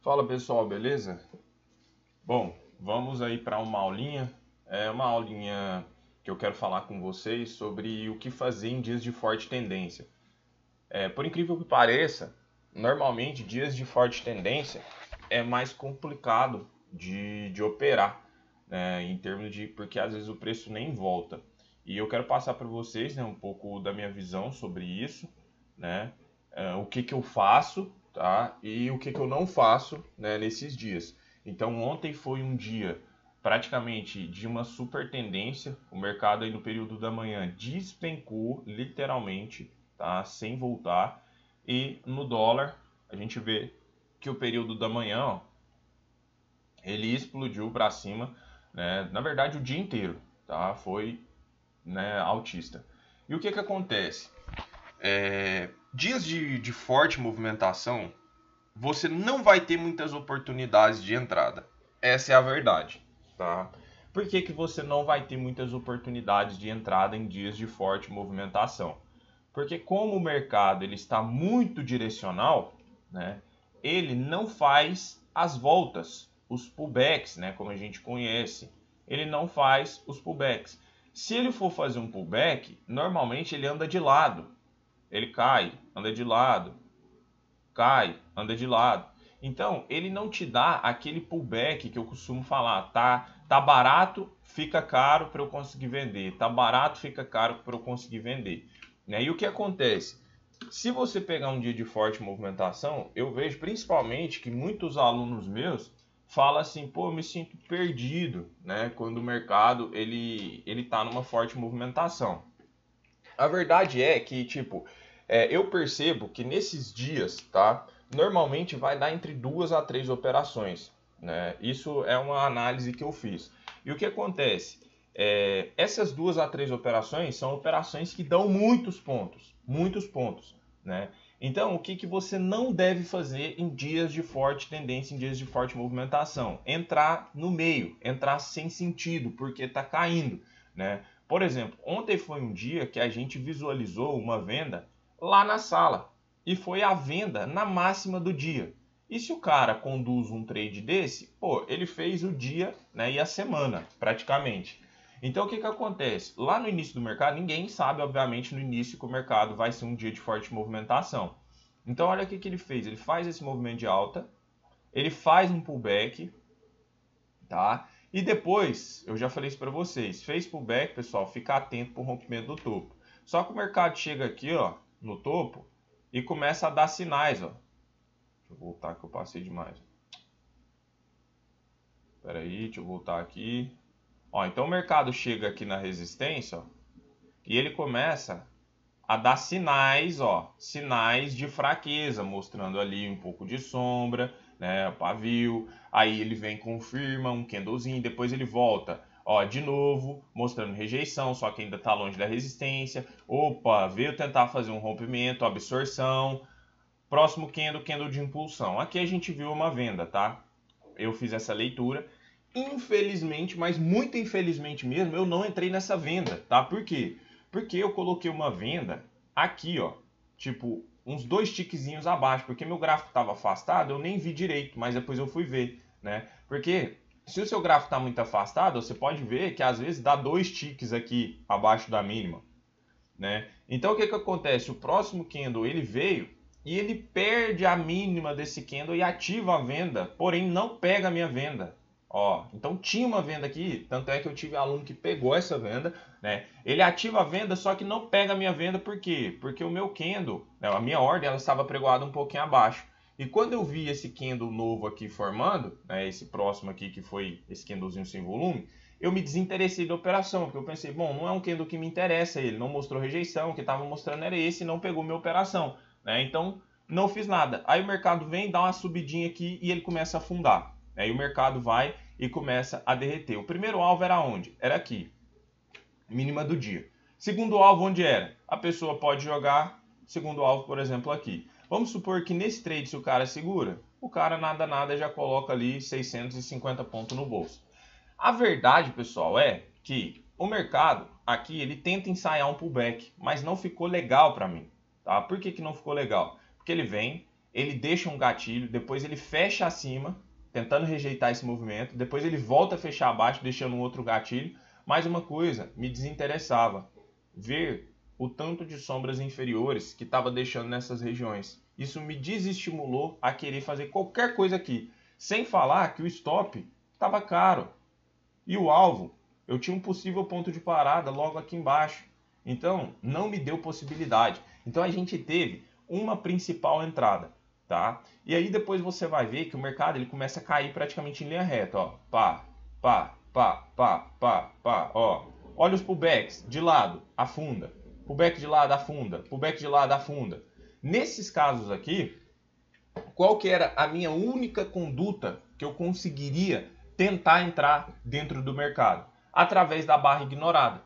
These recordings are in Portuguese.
Fala pessoal, beleza? Bom, vamos aí para uma aulinha. É uma aulinha que eu quero falar com vocês sobre o que fazer em dias de forte tendência. Por incrível que pareça, normalmente dias de forte tendência é mais complicado de operar, né, em termos de porque às vezes o preço nem volta. E eu quero passar para vocês, né, um pouco da minha visão sobre isso, né, o que eu faço, tá? E o que eu não faço, né, nesses dias. Então ontem foi um dia praticamente de uma super tendência. O mercado aí no período da manhã despencou literalmente, tá? Sem voltar. E no dólar a gente vê que o período da manhã, ó, ele explodiu para cima, né? Na verdade o dia inteiro, tá? Foi, né, altista. E o que acontece? Dias de forte movimentação, você não vai ter muitas oportunidades de entrada. Essa é a verdade, tá? Por que você não vai ter muitas oportunidades de entrada em dias de forte movimentação? Porque como o mercado ele está muito direcional, né, ele não faz as voltas, os pullbacks, né, como a gente conhece. Ele não faz os pullbacks. Se ele for fazer um pullback, normalmente ele anda de lado. Ele cai, anda de lado, cai, anda de lado. Então, ele não te dá aquele pullback que eu costumo falar, tá barato, fica caro para eu conseguir vender, tá barato, fica caro para eu conseguir vender. Né? E o que acontece? Se você pegar um dia de forte movimentação, eu vejo principalmente que muitos alunos meus falam assim, pô, eu me sinto perdido, né? Quando o mercado ele tá numa forte movimentação. A verdade é que, tipo, eu percebo que nesses dias, tá? Normalmente vai dar entre 2 a 3 operações, né? Isso é uma análise que eu fiz. E o que acontece? Essas 2 a 3 operações são operações que dão muitos pontos, né? Então, o que você não deve fazer em dias de forte tendência, em dias de forte movimentação? Entrar no meio, entrar sem sentido, porque tá caindo, né? Por exemplo, ontem foi um dia que a gente visualizou uma venda lá na sala e foi a venda na máxima do dia. E se o cara conduz um trade desse, pô, ele fez o dia, né, e a semana praticamente. Então o que acontece? Lá no início do mercado, ninguém sabe, obviamente, no início que o mercado vai ser um dia de forte movimentação. Então olha o que ele fez. Ele faz esse movimento de alta, ele faz um pullback, tá? E depois, eu já falei isso para vocês, fez pullback, pessoal, fica atento para o rompimento do topo. Só que o mercado chega aqui, ó, no topo e começa a dar sinais, ó. Deixa eu voltar que eu passei demais. Espera aí, deixa eu voltar aqui. Ó, então o mercado chega aqui na resistência, ó, e ele começa a dar sinais, ó, sinais de fraqueza, mostrando ali um pouco de sombra, né, pavio, aí ele vem, confirma um candlezinho, depois ele volta, ó, de novo, mostrando rejeição, só que ainda tá longe da resistência, opa, veio tentar fazer um rompimento, absorção, próximo candle, candle de impulsão. Aqui a gente viu uma venda, tá? Eu fiz essa leitura, infelizmente, mas muito infelizmente mesmo, eu não entrei nessa venda, tá? Por quê? Porque eu coloquei uma venda aqui, ó, tipo uns 2 tiquezinhos abaixo, porque meu gráfico estava afastado, eu nem vi direito, mas depois eu fui ver, né? Porque se o seu gráfico está muito afastado, você pode ver que às vezes dá 2 tiques aqui abaixo da mínima, né? Então o que acontece? O próximo candle, ele veio e ele perde a mínima desse candle e ativa a venda, porém não pega a minha venda, ó. Então tinha uma venda aqui, tanto é que eu tive aluno que pegou essa venda, né? Ele ativa a venda, só que não pega a minha venda. Por quê? Porque o meu candle, né, a minha ordem, ela estava pregoada um pouquinho abaixo. E quando eu vi esse candle novo aqui formando, né, esse próximo aqui que foi esse candlezinho sem volume, eu me desinteressei da operação, porque eu pensei, bom, não é um candle que me interessa, ele não mostrou rejeição, o que estava mostrando era esse e não pegou minha operação, né? Então não fiz nada. Aí o mercado vem, dá uma subidinha aqui e ele começa a afundar. Aí o mercado vai e começa a derreter. O primeiro alvo era onde? Era aqui, mínima do dia. Segundo alvo, onde era? A pessoa pode jogar segundo alvo, por exemplo, aqui. Vamos supor que nesse trade, se o cara segura, o cara nada já coloca ali 650 pontos no bolso. A verdade, pessoal, é que o mercado aqui, ele tenta ensaiar um pullback, mas não ficou legal para mim, tá? Por que não ficou legal? Porque ele vem, ele deixa um gatilho, depois ele fecha acima, tentando rejeitar esse movimento, depois ele volta a fechar abaixo, deixando um outro gatilho. Mais uma coisa, me desinteressava ver o tanto de sombras inferiores que estava deixando nessas regiões. Isso me desestimulou a querer fazer qualquer coisa aqui, sem falar que o stop estava caro. E o alvo, eu tinha um possível ponto de parada logo aqui embaixo, então não me deu possibilidade. Então a gente teve uma principal entrada, tá? E aí depois você vai ver que o mercado ele começa a cair praticamente em linha reta, ó, pá, pá, pá, pá, pá, pá, ó. Olha os pullbacks de lado, afunda, pullback de lado, afunda, pullback de lado, afunda. Nesses casos aqui, qual que era a minha única conduta que eu conseguiria tentar entrar dentro do mercado? Através da barra ignorada.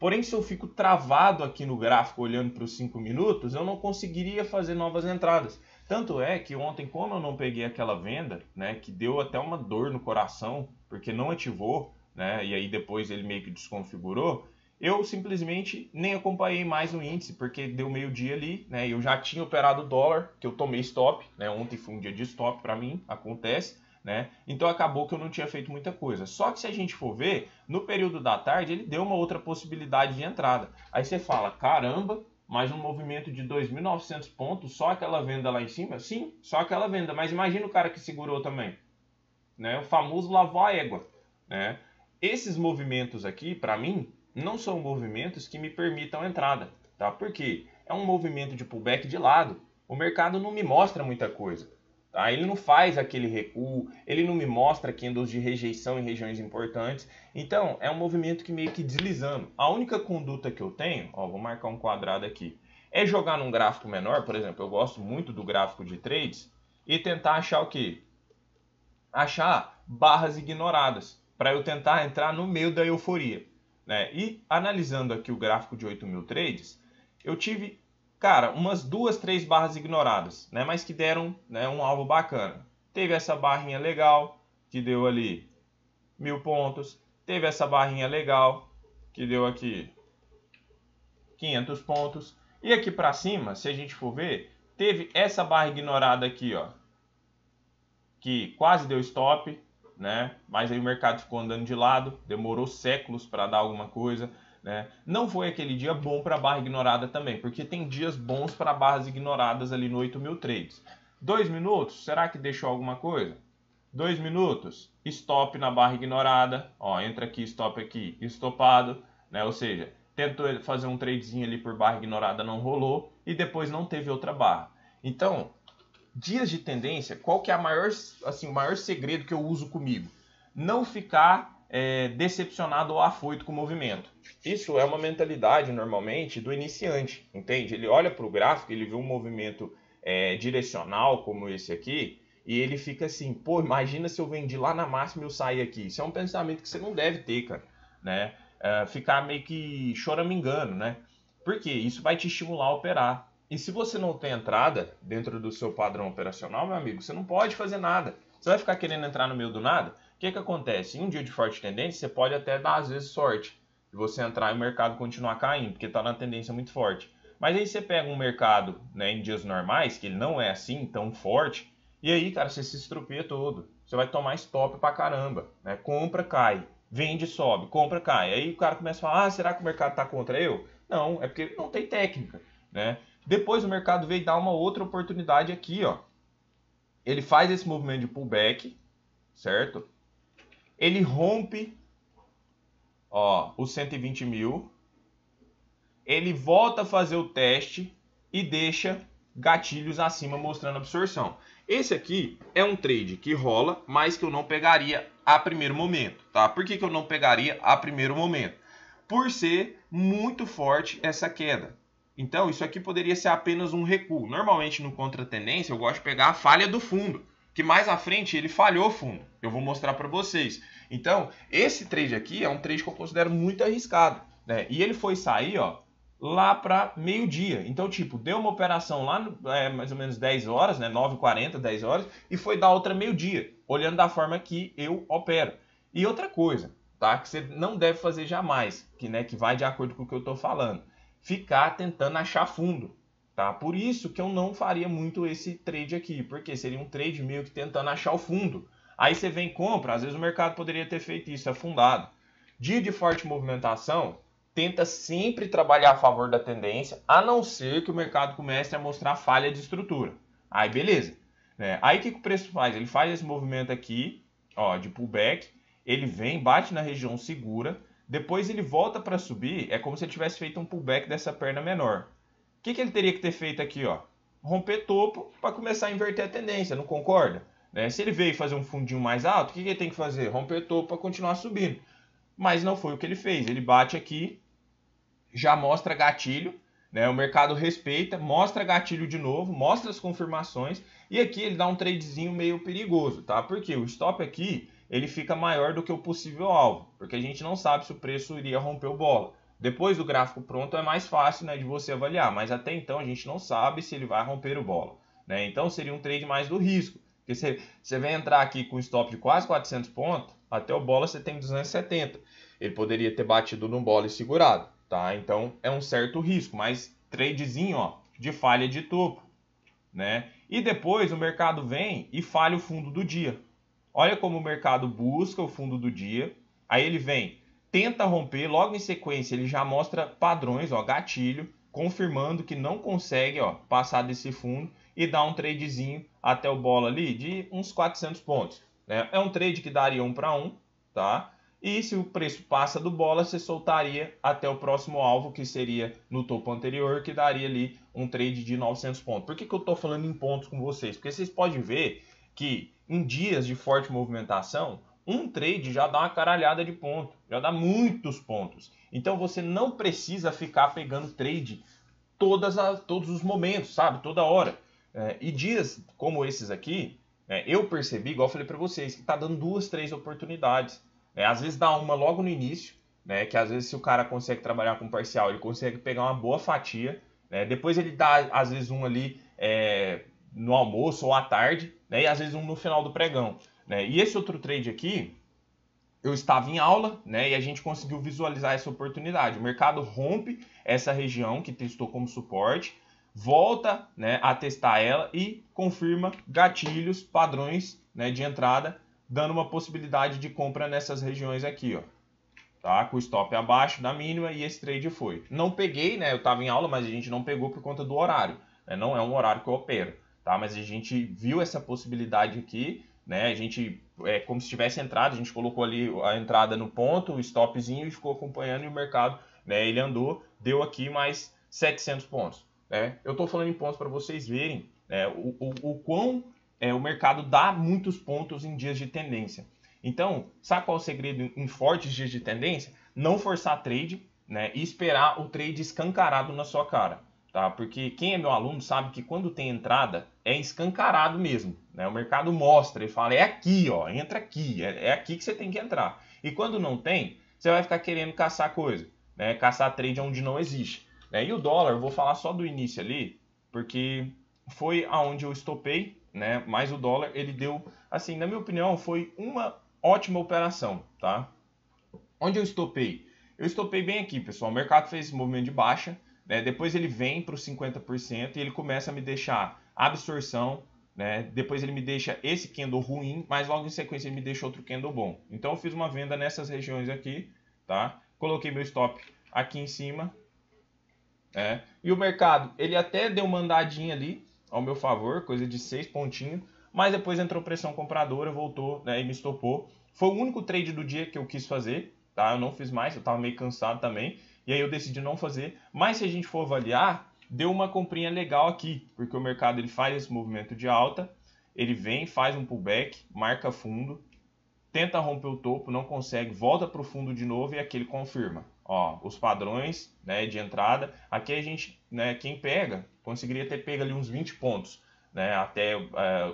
Porém, se eu fico travado aqui no gráfico olhando para os 5 minutos, eu não conseguiria fazer novas entradas. Tanto é que ontem, como eu não peguei aquela venda, né, que deu até uma dor no coração, porque não ativou, né, e aí depois ele meio que desconfigurou, eu simplesmente nem acompanhei mais o índice, porque deu meio-dia ali, né? Eu já tinha operado o dólar, que eu tomei stop, né? Ontem foi um dia de stop para mim, acontece, né? Então acabou que eu não tinha feito muita coisa. Só que se a gente for ver, no período da tarde ele deu uma outra possibilidade de entrada. Aí você fala, caramba, mais um movimento de 2.900 pontos, só aquela venda lá em cima? Sim, só aquela venda, mas imagina o cara que segurou também, né? O famoso lavou a égua, né? Esses movimentos aqui, para mim, não são movimentos que me permitam entrada, tá? Porque é um movimento de pullback de lado, o mercado não me mostra muita coisa, tá? Ele não faz aquele recuo, ele não me mostra candles de rejeição em regiões importantes, então é um movimento que meio que deslizando. A única conduta que eu tenho, ó, vou marcar um quadrado aqui, é jogar num gráfico menor, por exemplo, eu gosto muito do gráfico de trades, e tentar achar o quê? Achar barras ignoradas, para eu tentar entrar no meio da euforia. Né? E analisando aqui o gráfico de 8 mil trades, eu tive, cara, umas 2, 3 barras ignoradas, né? Mas que deram, né, um alvo bacana. Teve essa barrinha legal, que deu ali 1000 pontos. Teve essa barrinha legal, que deu aqui 500 pontos. E aqui para cima, se a gente for ver, teve essa barra ignorada aqui, ó, que quase deu stop, né? Mas aí o mercado ficou andando de lado, demorou séculos para dar alguma coisa, né? Não foi aquele dia bom para barra ignorada também, porque tem dias bons para barras ignoradas ali no 8 mil trades. 2 minutos, será que deixou alguma coisa? 2 minutos, stop na barra ignorada, ó, entra aqui, stop aqui, estopado, né? Ou seja, tentou fazer um tradezinho ali por barra ignorada, não rolou, e depois não teve outra barra. Então, dias de tendência, qual que é a maior, assim, o maior segredo que eu uso comigo? Não ficar decepcionado ou afoito com o movimento. Isso é uma mentalidade, normalmente, do iniciante, entende? Ele olha para o gráfico, ele vê um movimento direcional como esse aqui, e ele fica assim, pô, imagina se eu vendi lá na máxima e eu sair aqui. Isso é um pensamento que você não deve ter, cara, né? Ficar meio que choramingando, né? Porque isso vai te estimular a operar. E se você não tem entrada dentro do seu padrão operacional, meu amigo, você não pode fazer nada. Você vai ficar querendo entrar no meio do nada? O que que acontece? Em um dia de forte tendência, você pode até dar, às vezes, sorte de você entrar e o mercado continuar caindo, porque está na tendência muito forte. Mas aí você pega um mercado, né, em dias normais, que ele não é assim tão forte, e aí, cara, você se estrupeia todo. Você vai tomar stop pra caramba, né? Compra, cai. Vende, sobe. Compra, cai. Aí o cara começa a falar, ah, será que o mercado está contra eu? Não, é porque não tem técnica, né? Depois o mercado veio dar uma outra oportunidade aqui, ó. Ele faz esse movimento de pullback, certo? Ele rompe, ó, os 120 mil. Ele volta a fazer o teste e deixa gatilhos acima mostrando absorção. Esse aqui é um trade que rola, mas que eu não pegaria a primeiro momento, tá? Por que que eu não pegaria a primeiro momento? Por ser muito forte essa queda. Então, isso aqui poderia ser apenas um recuo. Normalmente, no contra-tendência, eu gosto de pegar a falha do fundo, que mais à frente ele falhou o fundo. Eu vou mostrar para vocês. Então, esse trade aqui é um trade que eu considero muito arriscado, né? E ele foi sair, ó, lá para meio-dia. Então, tipo, deu uma operação lá mais ou menos 10 horas, né? 9h40, 10 horas, e foi dar outra meio-dia, olhando da forma que eu opero. E outra coisa, tá? Que você não deve fazer jamais, que, né, que vai de acordo com o que eu estou falando. Ficar tentando achar fundo, Tá? Por isso que eu não faria muito esse trade aqui, porque seria um trade meio que tentando achar o fundo. Aí você vem e compra, às vezes o mercado poderia ter feito isso, afundado. Dia de forte movimentação, tenta sempre trabalhar a favor da tendência, a não ser que o mercado comece a mostrar falha de estrutura. Aí beleza. Né? Aí o que o preço faz? Ele faz esse movimento aqui, ó, de pullback, ele vem, bate na região segura, depois ele volta para subir, é como se ele tivesse feito um pullback dessa perna menor. O que, que ele teria que ter feito aqui? Ó? Romper topo para começar a inverter a tendência, não concorda? Né? Se ele veio fazer um fundinho mais alto, o que, que ele tem que fazer? Romper topo para continuar subindo. Mas não foi o que ele fez, ele bate aqui, já mostra gatilho, né? O mercado respeita, mostra gatilho de novo, mostra as confirmações, e aqui ele dá um tradezinho meio perigoso, tá? Porque o stop aqui, ele fica maior do que o possível alvo, porque a gente não sabe se o preço iria romper o bola. Depois do gráfico pronto é mais fácil, né, de você avaliar, mas até então a gente não sabe se ele vai romper o bola, né? Então seria um trade mais do risco, porque você vem entrar aqui com stop de quase 400 pontos, até o bola você tem 270. Ele poderia ter batido no bola e segurado, tá? Então é um certo risco, mas tradezinho, ó, de falha de topo, né? E depois o mercado vem e falha o fundo do dia. Olha como o mercado busca o fundo do dia, aí ele vem, tenta romper, logo em sequência ele já mostra padrões, ó, gatilho, confirmando que não consegue, ó, passar desse fundo e dá um tradezinho até o bola ali de uns 400 pontos. Né? É um trade que daria 1 para 1, tá? E se o preço passa do bola, você soltaria até o próximo alvo, que seria no topo anterior, que daria ali um trade de 900 pontos. Por que que eu estou falando em pontos com vocês? Porque vocês podem ver que em dias de forte movimentação, um trade já dá uma caralhada de ponto, já dá muitos pontos. Então você não precisa ficar pegando trade todos os momentos, sabe? Toda hora. E dias como esses aqui, eu percebi, igual eu falei para vocês, que tá dando 2, 3 oportunidades. Às vezes dá uma logo no início, né? Que às vezes se o cara consegue trabalhar com parcial, ele consegue pegar uma boa fatia. Né? Depois ele dá, às vezes, um ali no almoço ou à tarde, né? E às vezes um no final do pregão. Né? E esse outro trade aqui, eu estava em aula, né? E a gente conseguiu visualizar essa oportunidade. O mercado rompe essa região que testou como suporte, volta, né, a testar ela e confirma gatilhos, padrões, né, de entrada, dando uma possibilidade de compra nessas regiões aqui, ó. Tá? Com o stop abaixo da mínima e esse trade foi. Não peguei, né? Eu estava em aula, mas a gente não pegou por conta do horário. Né? Não é um horário que eu opero. Tá, mas a gente viu essa possibilidade aqui, né? A gente, como se tivesse entrado, a gente colocou ali a entrada no ponto, o stopzinho, e ficou acompanhando, e o mercado, né, ele andou, deu aqui mais 700 pontos. Né? Eu estou falando em pontos para vocês verem, né, o quão o mercado dá muitos pontos em dias de tendência. Então, sabe qual é o segredo em fortes dias de tendência? Não forçar trade, né, e esperar o trade escancarado na sua cara. Tá? Porque quem é meu aluno sabe que quando tem entrada, é escancarado mesmo. Né? O mercado mostra, ele fala, é aqui, ó, entra aqui, é aqui que você tem que entrar. E quando não tem, você vai ficar querendo caçar coisa, né? Caçar trade onde não existe. Né? E o dólar, eu vou falar só do início ali, porque foi aonde eu estopei, né? Mas o dólar, ele deu, assim, na minha opinião, foi uma ótima operação. Tá? Onde eu estopei? Eu estopei bem aqui, pessoal. O mercado fez esse movimento de baixa. Né, depois ele vem para os 50% e ele começa a me deixar absorção, né, depois ele me deixa esse candle ruim, mas logo em sequência ele me deixa outro candle bom. Então eu fiz uma venda nessas regiões aqui, tá? Coloquei meu stop aqui em cima, né? E o mercado, ele até deu uma andadinha ali ao meu favor, coisa de 6 pontinhos, mas depois entrou pressão compradora, voltou, né, e me estopou. Foi o único trade do dia que eu quis fazer, tá? Eu não fiz mais, eu estava meio cansado também. E aí eu decidi não fazer, mas se a gente for avaliar, deu uma comprinha legal aqui, porque o mercado ele faz esse movimento de alta, ele vem, faz um pullback, marca fundo, tenta romper o topo, não consegue, volta para o fundo de novo e aqui ele confirma. Ó, os padrões, né, de entrada, aqui a gente, né, quem pega, conseguiria ter pego ali uns 20 pontos, né, até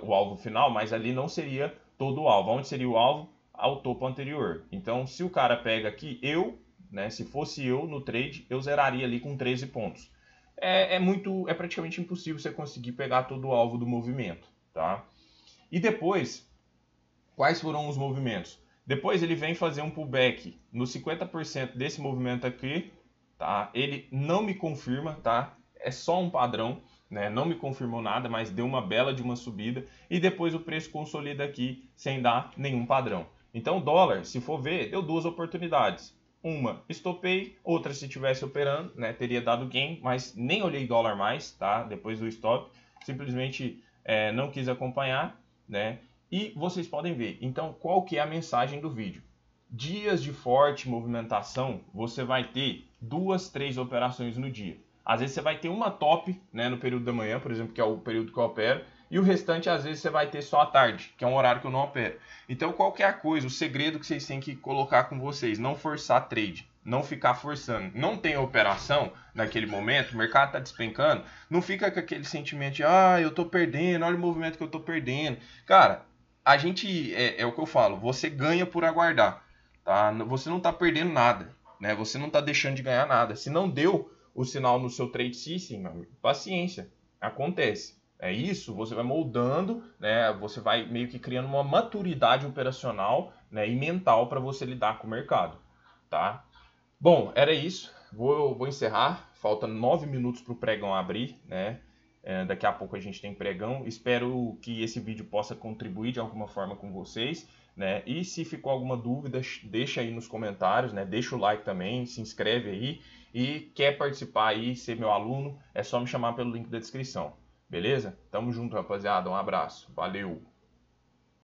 o alvo final, mas ali não seria todo o alvo. Onde seria o alvo? Ao topo anterior. Então, se o cara pega aqui, né, se fosse eu no trade, eu zeraria ali com 13 pontos. É praticamente impossível você conseguir pegar todo o alvo do movimento, tá? E depois, quais foram os movimentos? Depois ele vem fazer um pullback no 50% desse movimento aqui, tá? Ele não me confirma, tá? É só um padrão. né? Não me confirmou nada, mas deu uma bela de uma subida e depois o preço consolida aqui sem dar nenhum padrão. Então o dólar, se for ver, deu duas oportunidades. Uma, estopei, outra se estivesse operando, né, teria dado gain, mas nem olhei dólar mais, tá? Depois do stop, simplesmente não quis acompanhar, né? E vocês podem ver, então, qual que é a mensagem do vídeo? Dias de forte movimentação, você vai ter duas, três operações no dia. Às vezes você vai ter uma top, né, no período da manhã, por exemplo, que é o período que eu opero, e o restante, às vezes, você vai ter só à tarde, que é um horário que eu não opero. Então, qualquer coisa, o segredo que vocês têm que colocar com vocês, não forçar trade, não ficar forçando. Não tem operação naquele momento, o mercado está despencando, não fica com aquele sentimento de, ah, eu estou perdendo, olha o movimento que eu estou perdendo. Cara, a gente, é o que eu falo, você ganha por aguardar, tá? Você não está perdendo nada, né? Você não está deixando de ganhar nada. Se não deu o sinal no seu trade system, paciência, acontece. É isso, você vai moldando, né? Você vai meio que criando uma maturidade operacional, né, e mental para você lidar com o mercado, tá? Bom, era isso. Vou encerrar. Falta 9 minutos para o pregão abrir, né? Daqui a pouco a gente tem pregão. Espero que esse vídeo possa contribuir de alguma forma com vocês, né? E se ficou alguma dúvida, deixa aí nos comentários, né? Deixa o like também, se inscreve aí. E quer participar aí, ser meu aluno, é só me chamar pelo link da descrição. Beleza? Tamo junto, rapaziada. Um abraço. Valeu!